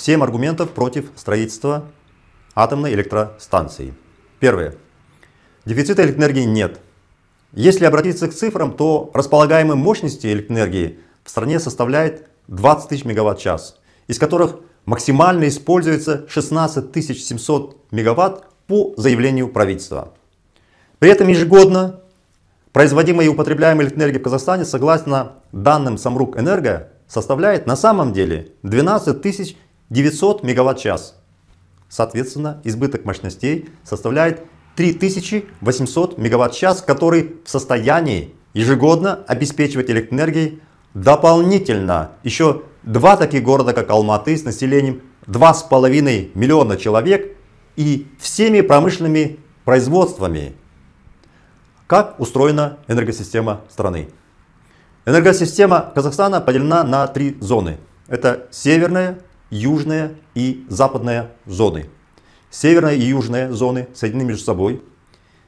7 аргументов против строительства атомной электростанции. Первое. Дефицита электроэнергии нет. Если обратиться к цифрам, то располагаемые мощности электроэнергии в стране составляет 20 тысяч мегаватт-час, из которых максимально используется 16 700 мегаватт по заявлению правительства. При этом ежегодно производимая и употребляемая электроэнергия в Казахстане, согласно данным Самрук Энерго, составляет на самом деле 12 900 мегаватт-час. Соответственно, избыток мощностей составляет 3800 мегаватт-час, которые в состоянии ежегодно обеспечивать электроэнергией дополнительно еще два таких города, как Алматы, с населением 2,5 миллиона человек и всеми промышленными производствами. Как устроена энергосистема страны? Энергосистема Казахстана поделена на три зоны. Это северная, южная и западная зоны. Северная и южная зоны соединены между собой.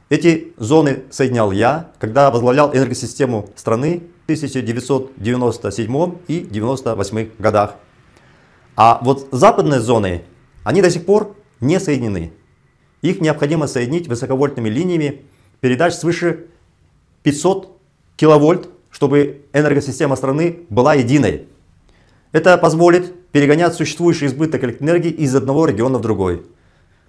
Эти зоны соединял я, когда возглавлял энергосистему страны в 1997 и 1998 годах. А вот западные зоны, они до сих пор не соединены. Их необходимо соединить высоковольтными линиями передач свыше 500 киловольт, чтобы энергосистема страны была единой. Это позволит перегонять существующий избыток электроэнергии из одного региона в другой.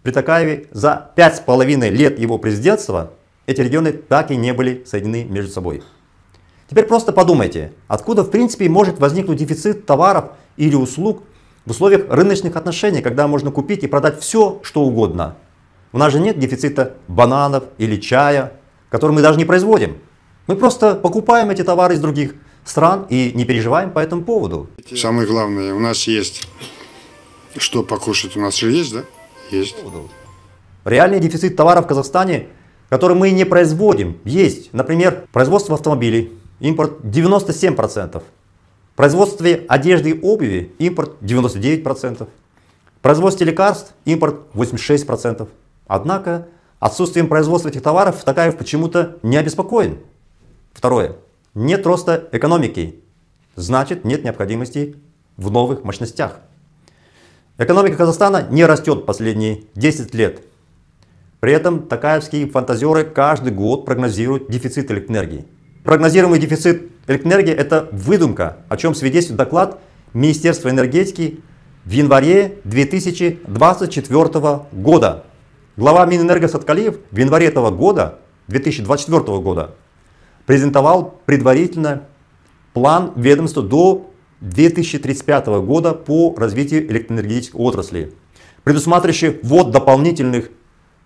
При Токаеве за 5,5 лет его президентства эти регионы так и не были соединены между собой. Теперь просто подумайте, откуда в принципе может возникнуть дефицит товаров или услуг в условиях рыночных отношений, когда можно купить и продать все, что угодно. У нас же нет дефицита бананов или чая, который мы даже не производим. Мы просто покупаем эти товары из других стран и не переживаем по этому поводу. Самое главное, у нас есть что покушать, у нас же есть, да? Есть. Реальный дефицит товаров в Казахстане, который мы не производим, есть. Например, производство автомобилей, импорт 97%. Производство одежды и обуви, импорт 99%. Производство лекарств, импорт 86%. Однако отсутствием производства этих товаров Токаев почему-то не обеспокоен. Второе. Нет роста экономики. Значит, нет необходимости в новых мощностях. Экономика Казахстана не растет последние 10 лет. При этом токаевские фантазеры каждый год прогнозируют дефицит электроэнергии. Прогнозируемый дефицит электроэнергии – это выдумка, о чем свидетельствует доклад Министерства энергетики в январе 2024 года. Глава Минэнерго Саткалиев в январе этого года, 2024 года, презентовал предварительно план ведомства до 2035 года по развитию электроэнергетической отрасли, предусматривающий ввод дополнительных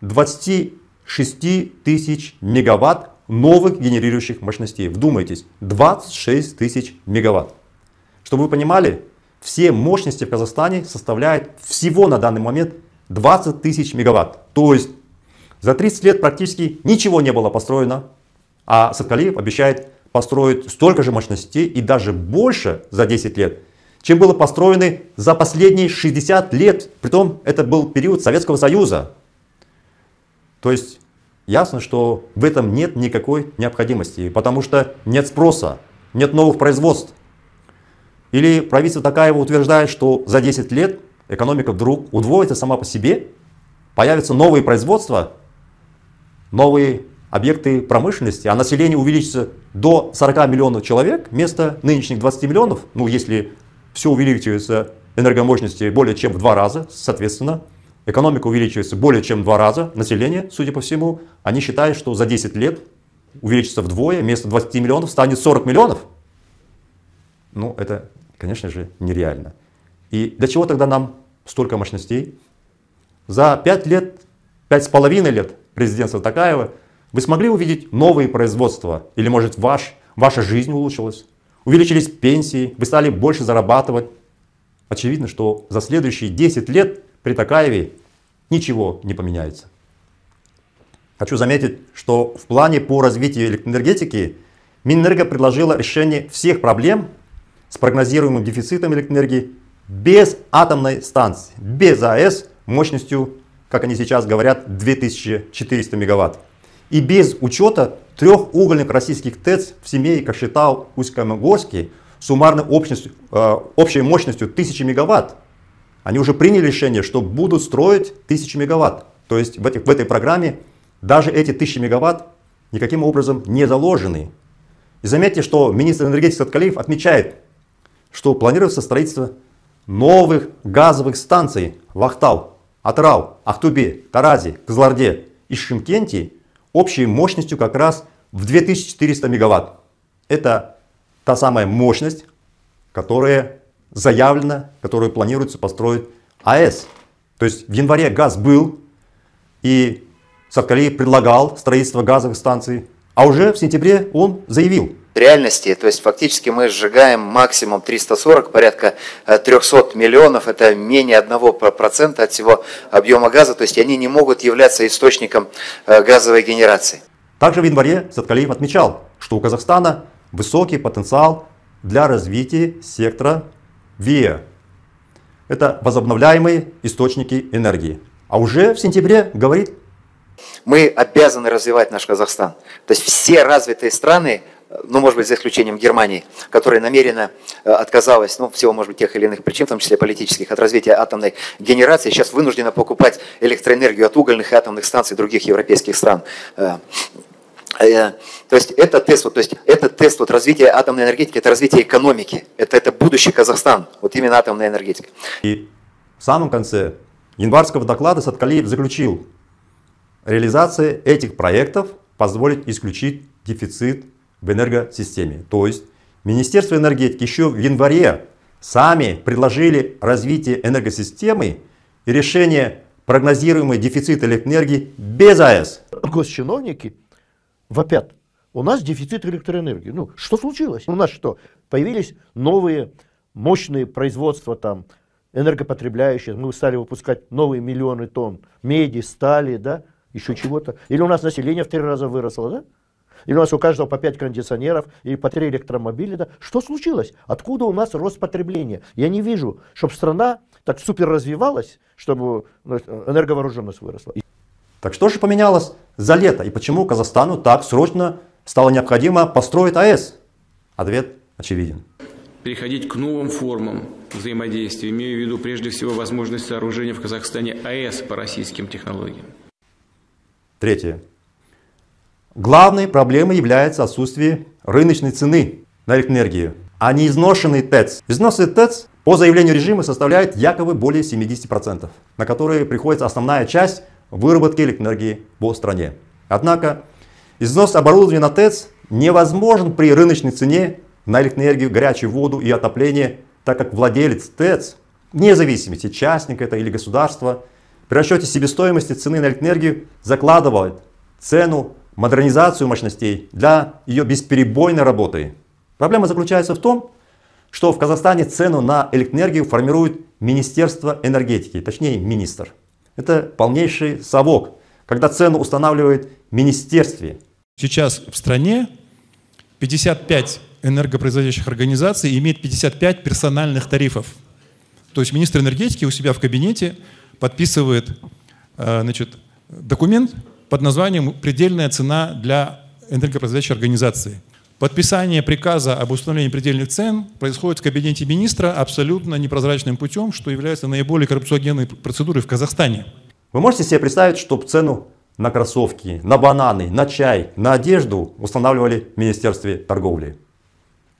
26 тысяч мегаватт новых генерирующих мощностей. Вдумайтесь, 26 тысяч мегаватт. Чтобы вы понимали, все мощности в Казахстане составляют всего на данный момент 20 тысяч мегаватт. То есть за 30 лет практически ничего не было построено, а Саткалиев обещает построить столько же мощностей и даже больше за 10 лет, чем было построено за последние 60 лет. Притом это был период Советского Союза. То есть ясно, что в этом нет никакой необходимости, потому что нет спроса, нет новых производств. Или правительство Токаева утверждает, что за 10 лет экономика вдруг удвоится сама по себе, появятся новые производства, новые объекты промышленности, а население увеличится до 40 миллионов человек вместо нынешних 20 миллионов, ну если все увеличивается энергомощности более чем в 2 раза, соответственно, экономика увеличивается более чем в 2 раза, население, судя по всему, они считают, что за 10 лет увеличится вдвое, вместо 20 миллионов станет 40 миллионов. Ну это, конечно же, нереально. И для чего тогда нам столько мощностей? За 5,5 лет президентства Токаева вы смогли увидеть новые производства? Или, может, ваша жизнь улучшилась? Увеличились пенсии? Вы стали больше зарабатывать? Очевидно, что за следующие 10 лет при Токаеве ничего не поменяется. Хочу заметить, что в плане по развитию электроэнергетики Минэнерго предложила решение всех проблем с прогнозируемым дефицитом электроэнергии без атомной станции, без АЭС мощностью, как они сейчас говорят, 2400 мегаватт. И без учета 3 угольных российских ТЭЦ в Семей, Кашетау, Усть-Каменогорске суммарной общей мощностью 1000 мегаватт. они уже приняли решение, что будут строить 1000 мегаватт. То есть в этой программе даже эти 1000 мегаватт никаким образом не заложены. И заметьте, что министр энергетики Саткалиев отмечает, что планируется строительство новых газовых станций в Актау, Атырау, Актобе, Таразе, Кызылорде и Шымкенте общей мощностью как раз в 2400 мегаватт. Это та самая мощность, которая заявлена, которую планируется построить АЭС. То есть в январе газ был, и Саткалиев предлагал строительство газовых станций, а уже в сентябре он заявил. В реальности, то есть фактически мы сжигаем максимум 340, порядка 300 миллионов, это менее 1% от всего объема газа, то есть они не могут являться источником газовой генерации. Также в январе Саткалиев отмечал, что у Казахстана высокий потенциал для развития сектора ВИА. Это возобновляемые источники энергии. А уже в сентябре говорит: мы обязаны развивать наш Казахстан. То есть все развитые страны, ну, может быть, за исключением Германии, которая намеренно отказалась, ну, всего, может быть, тех или иных причин, в том числе политических, от развития атомной генерации, сейчас вынуждена покупать электроэнергию от угольных и атомных станций других европейских стран. То есть это тест, вот развития атомной энергетики, это развитие экономики, это будущий Казахстан, вот именно атомная энергетика. И в самом конце январского доклада Саткалиев заключил: реализация этих проектов позволит исключить дефицит в энергосистеме. То есть Министерство энергетики еще в январе сами предложили развитие энергосистемы и решение прогнозируемый дефицит электроэнергии без АЭС. Госчиновники вопят: у нас дефицит электроэнергии. Ну, что случилось? У нас что? Появились новые мощные производства там, энергопотребляющие. Мы стали выпускать новые миллионы тонн меди, стали, да, еще чего-то. Или у нас население в 3 раза выросло, да? Или у нас у каждого по 5 кондиционеров или по 3 электромобиля. Да? Что случилось? Откуда у нас рост потребления? Я не вижу, чтобы страна так супер развивалась, чтобы энерговооруженность выросла. Так что же поменялось за лето? И почему Казахстану так срочно стало необходимо построить АЭС? Ответ очевиден. Переходить к новым формам взаимодействия, имею в виду прежде всего возможность сооружения в Казахстане АЭС по российским технологиям. Третье. Главной проблемой является отсутствие рыночной цены на электроэнергию, а не изношенный ТЭЦ. Износы ТЭЦ по заявлению режима составляют якобы более 70%, на которые приходится основная часть выработки электроэнергии по стране. Однако износ оборудования на ТЭЦ невозможен при рыночной цене на электроэнергию, горячую воду и отопление, так как владелец ТЭЦ, вне зависимости, частник это или государство, при расчете себестоимости цены на электроэнергию закладывает цену, модернизацию мощностей для ее бесперебойной работы. Проблема заключается в том, что в Казахстане цену на электроэнергию формирует Министерство энергетики, точнее министр. Это полнейший совок, когда цену устанавливает министерство. Сейчас в стране 55 энергопроизводящих организаций имеет 55 персональных тарифов. То есть министр энергетики у себя в кабинете подписывает, значит, документ под названием «Предельная цена для энергопроизводящей организации». Подписание приказа об установлении предельных цен происходит в кабинете министра абсолютно непрозрачным путем, что является наиболее коррупциогенной процедурой в Казахстане. Вы можете себе представить, чтобы цену на кроссовки, на бананы, на чай, на одежду устанавливали в Министерстве торговли?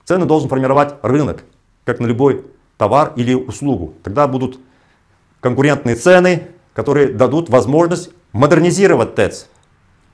Цену должен формировать рынок, как на любой товар или услугу. Тогда будут конкурентные цены, которые дадут возможность модернизировать ТЭЦ.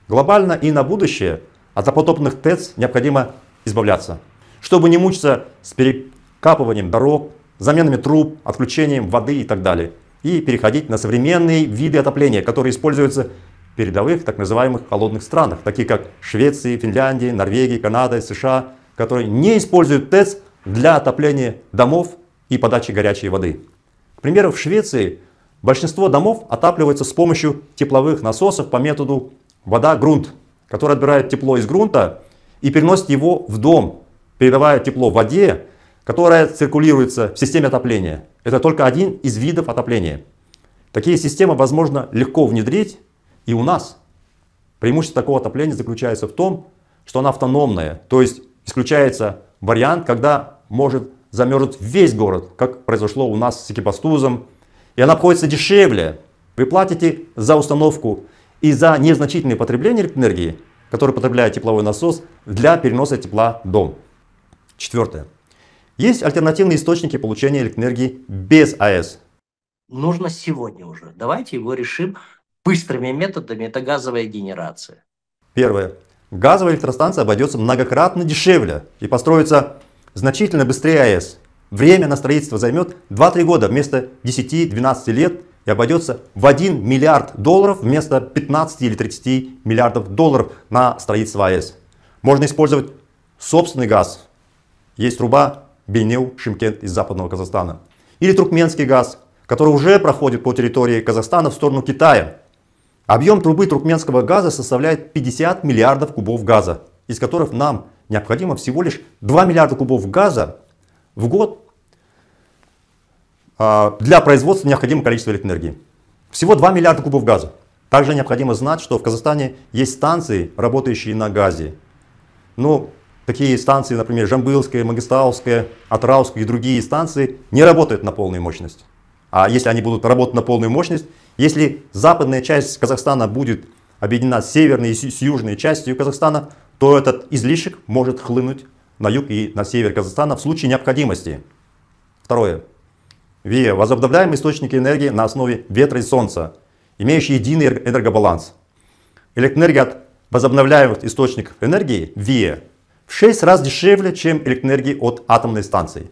Глобально и на будущее от запотопных ТЭЦ необходимо избавляться, чтобы не мучиться с перекапыванием дорог, заменами труб, отключением воды и так далее. И переходить на современные виды отопления, которые используются в передовых так называемых холодных странах, такие как Швеция, Финляндия, Норвегия, Канада, США, которые не используют ТЭЦ для отопления домов и подачи горячей воды. К примеру, в Швеции большинство домов отапливается с помощью тепловых насосов по методу вода-грунт, который отбирает тепло из грунта и переносит его в дом, передавая тепло в воде, которая циркулируется в системе отопления. Это только один из видов отопления. Такие системы возможно легко внедрить и у нас. Преимущество такого отопления заключается в том, что она автономная, то есть исключается вариант, когда может замерзнуть весь город, как произошло у нас с Экибастузом, И она обходится дешевле. Вы платите за установку и за незначительные потребления электроэнергии, которые потребляет тепловой насос для переноса тепла в дом. Четвертое. Есть альтернативные источники получения электроэнергии без АЭС. Нужно сегодня уже. Давайте его решим быстрыми методами. Это газовая генерация. Первое. Газовая электростанция обойдется многократно дешевле и построится значительно быстрее АЭС. Время на строительство займет 2-3 года вместо 10-12 лет и обойдется в 1 миллиард долларов вместо 15 или 30 миллиардов долларов на строительство АЭС. Можно использовать собственный газ. Есть труба Бейнеу-Шымкент из западного Казахстана. Или туркменский газ, который уже проходит по территории Казахстана в сторону Китая. Объем трубы туркменского газа составляет 50 миллиардов кубов газа, из которых нам необходимо всего лишь 2 миллиарда кубов газа в год для производства необходимого количества электроэнергии. Всего 2 миллиарда кубов газа. Также необходимо знать, что в Казахстане есть станции, работающие на газе. Ну, такие станции, например, Жамбылская, Мангистауская, Атырауская и другие станции не работают на полную мощность. А если они будут работать на полную мощность, если западная часть Казахстана будет объединена с северной и с южной частью Казахстана, то этот излишек может хлынуть на юг и на север Казахстана в случае необходимости. Второе. Возобновляем источники энергии на основе ветра и солнца, имеющие единый энергобаланс. Электроэнергия от возобновляемых источников энергии в 6 раз дешевле, чем электроэнергия от атомной станции.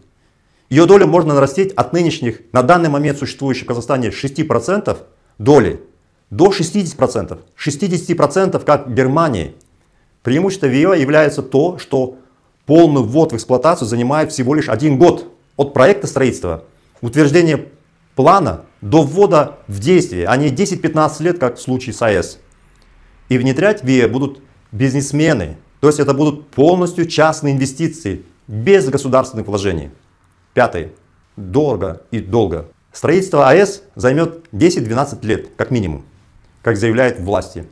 Ее долю можно нарастить от нынешних, на данный момент существующих в Казахстане 6% доли до 60%. 60% как в Германии. Преимущество ВИО является то, что полный ввод в эксплуатацию занимает всего лишь 1 год от проекта строительства, утверждения плана до ввода в действие, а не 10-15 лет, как в случае с АЭС. И внедрять ВИО будут бизнесмены, то есть это будут полностью частные инвестиции, без государственных вложений. Пятое. Дорого и долго. Строительство АЭС займет 10-12 лет, как минимум, как заявляют власти.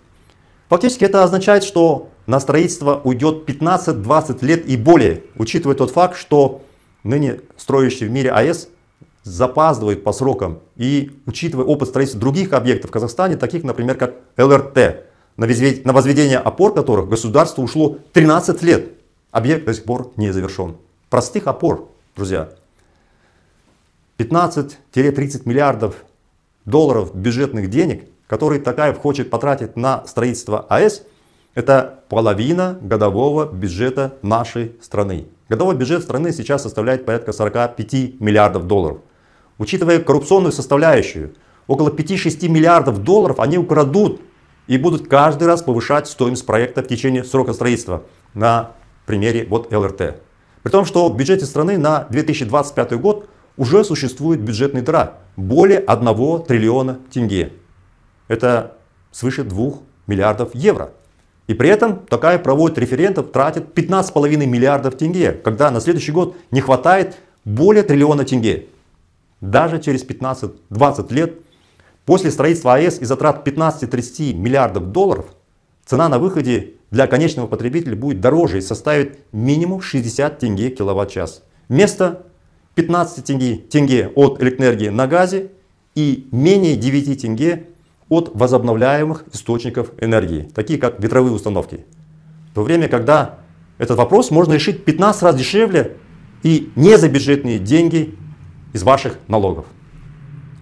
Фактически это означает, что на строительство уйдет 15-20 лет и более, учитывая тот факт, что ныне строящий в мире АЭС запаздывает по срокам и учитывая опыт строительства других объектов в Казахстане, таких, например, как ЛРТ, на возведение опор которых государству ушло 13 лет. Объект до сих пор не завершен. Простых опор, друзья. 15-30 миллиардов долларов бюджетных денег, которые Токаев хочет потратить на строительство АЭС, это половина годового бюджета нашей страны. Годовой бюджет страны сейчас составляет порядка 45 миллиардов долларов. Учитывая коррупционную составляющую, около 5-6 миллиардов долларов они украдут и будут каждый раз повышать стоимость проекта в течение срока строительства на примере вот ЛРТ. При том, что в бюджете страны на 2025 год уже существует бюджетная дыра более 1 триллиона тенге. Это свыше 2 миллиардов евро. И при этом Токаев проводит референдум, тратит 15,5 миллиардов тенге, когда на следующий год не хватает более триллиона тенге. Даже через 15-20 лет после строительства АЭС и затрат 15-30 миллиардов долларов цена на выходе для конечного потребителя будет дороже и составит минимум 60 тенге киловатт-час. Вместо 15 тенге от электроэнергии на газе и менее 9 тенге от возобновляемых источников энергии, такие как ветровые установки. В то время, когда этот вопрос можно решить 15 раз дешевле и не за бюджетные деньги из ваших налогов.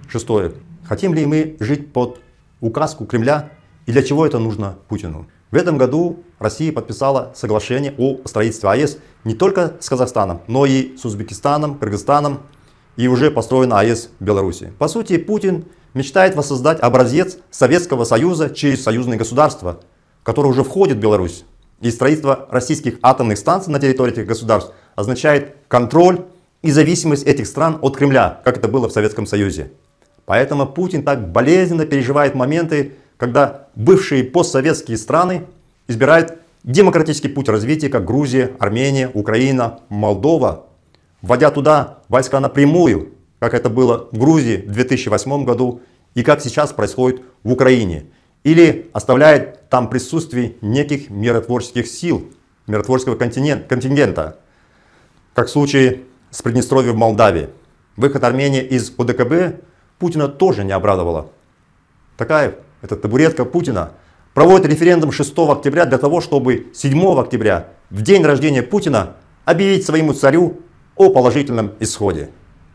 Шестое. Хотим ли мы жить под указку Кремля и для чего это нужно Путину? В этом году Россия подписала соглашение о строительстве АЭС не только с Казахстаном, но и с Узбекистаном, Кыргызстаном и уже построена АЭС в Беларуси. По сути, Путин мечтает воссоздать образец Советского Союза через союзные государства, которые уже входят в Беларусь. И строительство российских атомных станций на территории этих государств означает контроль и зависимость этих стран от Кремля, как это было в Советском Союзе. Поэтому Путин так болезненно переживает моменты, когда бывшие постсоветские страны избирают демократический путь развития, как Грузия, Армения, Украина, Молдова, вводя туда войска напрямую, как это было в Грузии в 2008 году и как сейчас происходит в Украине, или оставляет там присутствие неких миротворческих сил, миротворческого контингента, как в случае с Приднестровьем в Молдавии. Выход Армении из ОДКБ Путина тоже не обрадовало. Токаев, это табуретка Путина, проводит референдум 6 октября для того, чтобы 7 октября, в день рождения Путина, объявить своему царю о положительном исходе.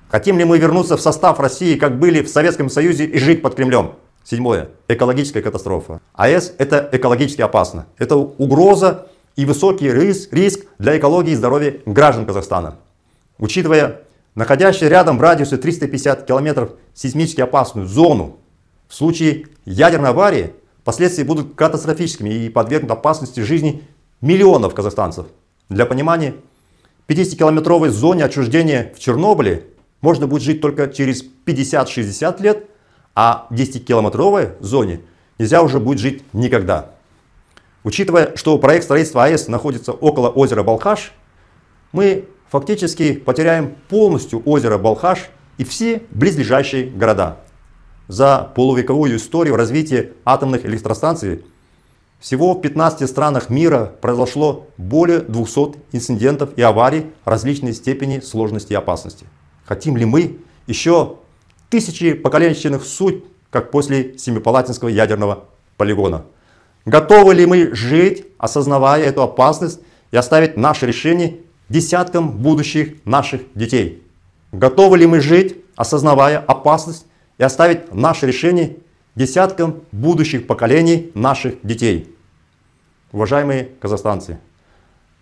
Хотим ли мы вернуться в состав России, как были в Советском Союзе, и жить под Кремлем? Седьмое. Экологическая катастрофа. АЭС – это экологически опасно. Это угроза и высокий риск для экологии и здоровья граждан Казахстана. Учитывая находящуюся рядом в радиусе 350 километров сейсмически опасную зону, в случае ядерной аварии последствия будут катастрофическими и подвергнут опасности жизни миллионов казахстанцев. Для понимания, в 50-километровой зоне отчуждения в Чернобыле можно будет жить только через 50-60 лет, а в 10-километровой зоне нельзя уже будет жить никогда. Учитывая, что проект строительства АЭС находится около озера Балхаш, мы фактически потеряем полностью озеро Балхаш и все близлежащие города. За полувековую историю развития атомных электростанций всего в 15 странах мира произошло более 200 инцидентов и аварий различной степени сложности и опасности. Хотим ли мы еще тысячи поколенческих судеб, как после Семипалатинского ядерного полигона? Готовы ли мы жить, осознавая эту опасность, и оставить наши решения десяткам будущих наших детей? Готовы ли мы жить, осознавая опасность, и оставить наши решения десяткам будущих поколений наших детей? Уважаемые казахстанцы,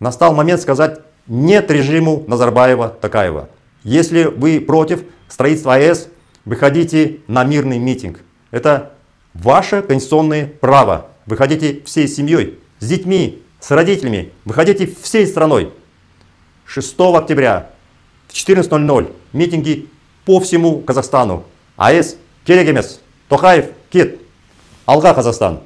настал момент сказать «нет» режиму Назарбаева-Токаева. Если вы против строительства АЭС, выходите на мирный митинг. Это ваше конституционное право. Выходите всей семьей, с детьми, с родителями. Выходите всей страной. 6 октября в 14:00 митинги по всему Казахстану. АЭС, Керегемес, Токаев, Кит, Алга, Казахстан.